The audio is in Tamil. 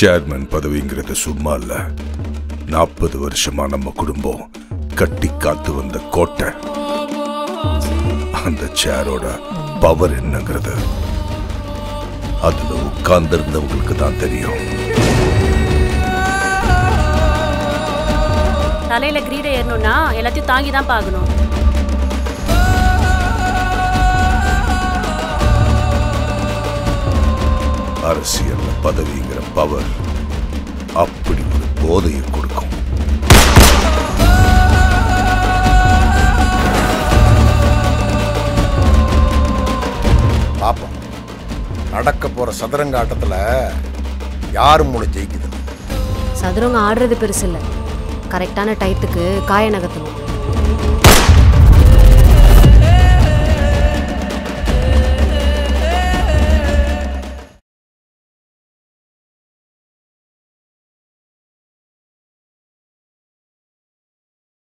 சேர்மன் பதவிங்கிறது சும்மா இல்ல. 40 வருஷமா நம்ம குடும்பம் கட்டி காத்து வந்த கோட்டை. அந்த சேரோட பவர் என்னங்கிறது அதுல உட்கார்ந்திருந்தவங்களுக்கு தான் தெரியும். தலையில கிரீட ஏறணும்னா எல்லாத்தையும் தாங்கி தான் பாக்கணும். அரசியல் பதவிங்கிற பவர் அப்படி ஒரு போதையை கொடுக்கும். பாப்போம் நடக்க போற சதுரங்க ஆட்டத்துல யாரு மூளை ஜெயிக்குது. சதுரங்க ஆடுறது பெருசு இல்ல, கரெக்டான டைத்துக்கு காய நகர்த்தணும்.